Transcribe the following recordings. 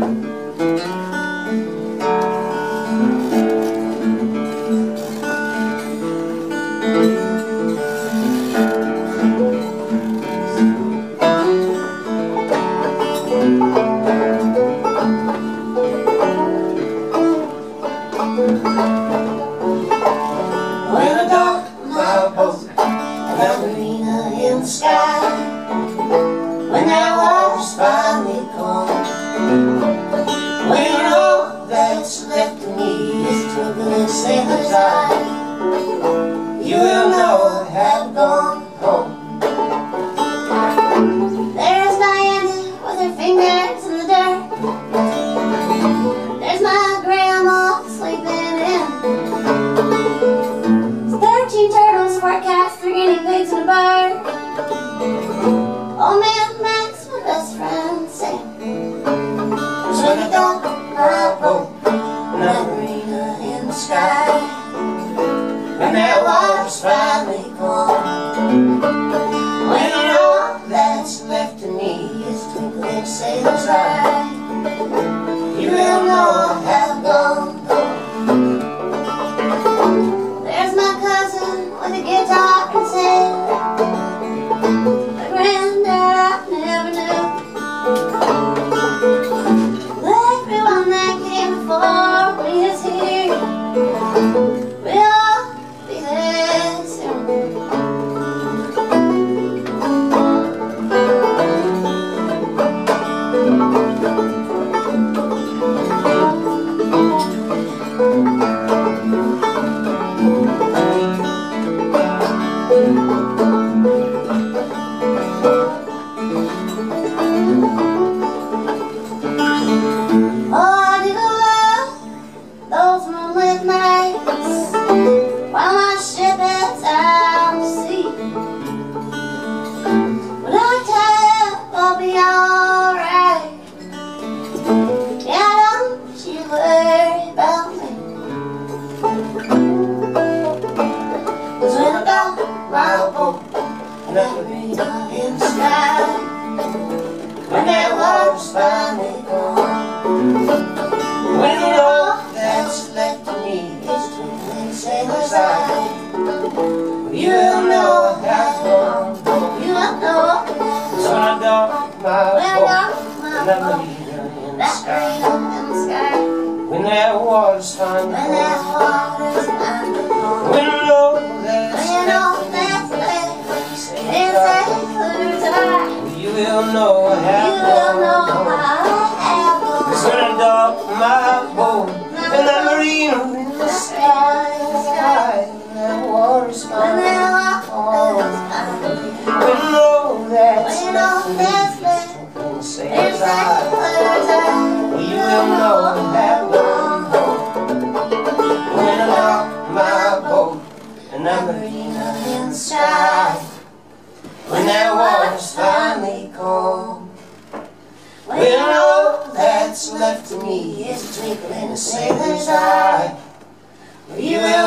You will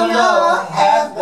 know I have